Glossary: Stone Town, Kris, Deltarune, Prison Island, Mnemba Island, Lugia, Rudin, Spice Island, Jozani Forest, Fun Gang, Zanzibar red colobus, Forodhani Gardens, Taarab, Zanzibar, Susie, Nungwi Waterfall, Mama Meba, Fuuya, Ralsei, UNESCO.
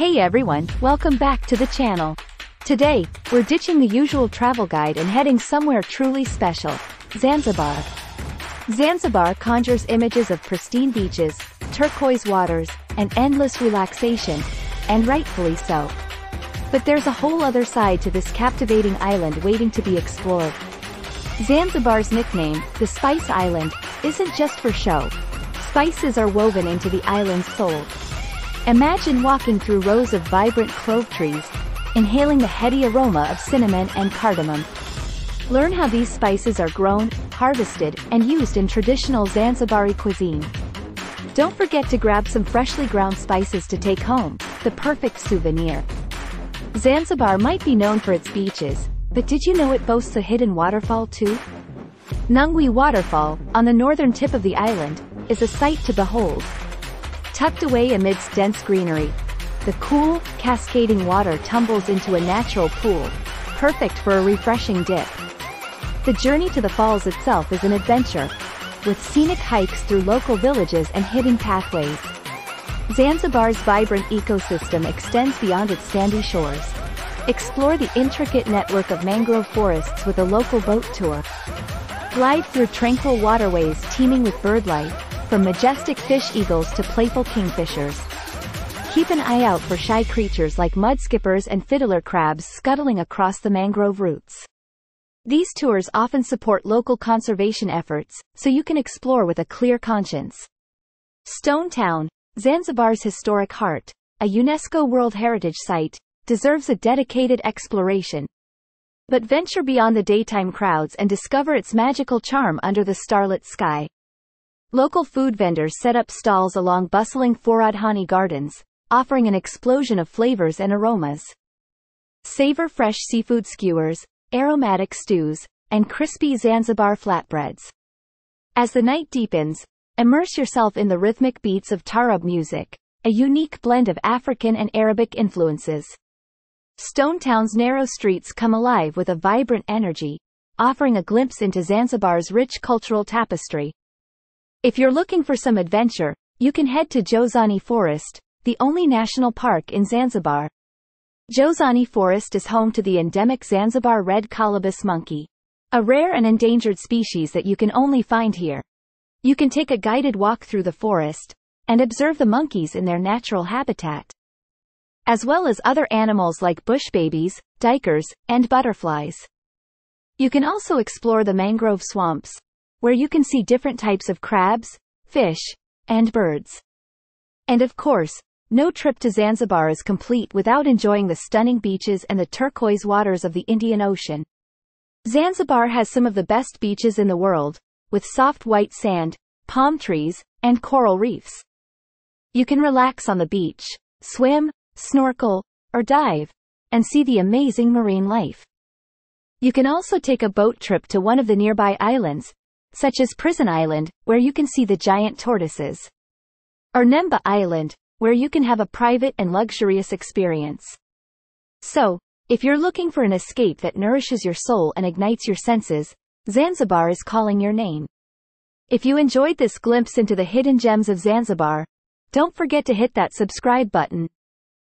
Hey everyone, welcome back to the channel. Today, we're ditching the usual travel guide and heading somewhere truly special, Zanzibar. Zanzibar conjures images of pristine beaches, turquoise waters, and endless relaxation, and rightfully so. But there's a whole other side to this captivating island waiting to be explored. Zanzibar's nickname, the Spice Island, isn't just for show. Spices are woven into the island's soul. Imagine walking through rows of vibrant clove trees, inhaling the heady aroma of cinnamon and cardamom. Learn how these spices are grown, harvested, and used in traditional Zanzibari cuisine. Don't forget to grab some freshly ground spices to take home, the perfect souvenir. Zanzibar might be known for its beaches, but did you know it boasts a hidden waterfall too? Nungwi Waterfall, on the northern tip of the island, is a sight to behold. Tucked away amidst dense greenery, the cool, cascading water tumbles into a natural pool, perfect for a refreshing dip. The journey to the falls itself is an adventure, with scenic hikes through local villages and hidden pathways. Zanzibar's vibrant ecosystem extends beyond its sandy shores. Explore the intricate network of mangrove forests with a local boat tour. Glide through tranquil waterways teeming with birdlife, from majestic fish eagles to playful kingfishers. Keep an eye out for shy creatures like mudskippers and fiddler crabs scuttling across the mangrove roots. These tours often support local conservation efforts, so you can explore with a clear conscience. Stone Town, Zanzibar's historic heart, a UNESCO World Heritage Site, deserves a dedicated exploration. But venture beyond the daytime crowds and discover its magical charm under the starlit sky. Local food vendors set up stalls along bustling Forodhani Gardens, offering an explosion of flavors and aromas. Savor fresh seafood skewers, aromatic stews, and crispy Zanzibar flatbreads. As the night deepens, immerse yourself in the rhythmic beats of Taarab music, a unique blend of African and Arabic influences. Stone Town's narrow streets come alive with a vibrant energy, offering a glimpse into Zanzibar's rich cultural tapestry. If you're looking for some adventure, you can head to Jozani Forest, the only national park in Zanzibar. Jozani Forest is home to the endemic Zanzibar red colobus monkey, a rare and endangered species that you can only find here. You can take a guided walk through the forest and observe the monkeys in their natural habitat, as well as other animals like bush babies, duikers, and butterflies. You can also explore the mangrove swamps, where you can see different types of crabs, fish, and birds. And of course, no trip to Zanzibar is complete without enjoying the stunning beaches and the turquoise waters of the Indian Ocean. Zanzibar has some of the best beaches in the world, with soft white sand, palm trees, and coral reefs. You can relax on the beach, swim, snorkel, or dive, and see the amazing marine life. You can also take a boat trip to one of the nearby islands, such as Prison Island, where you can see the giant tortoises, or Mnemba Island, where you can have a private and luxurious experience. So, if you're looking for an escape that nourishes your soul and ignites your senses, Zanzibar is calling your name. If you enjoyed this glimpse into the hidden gems of Zanzibar, don't forget to hit that subscribe button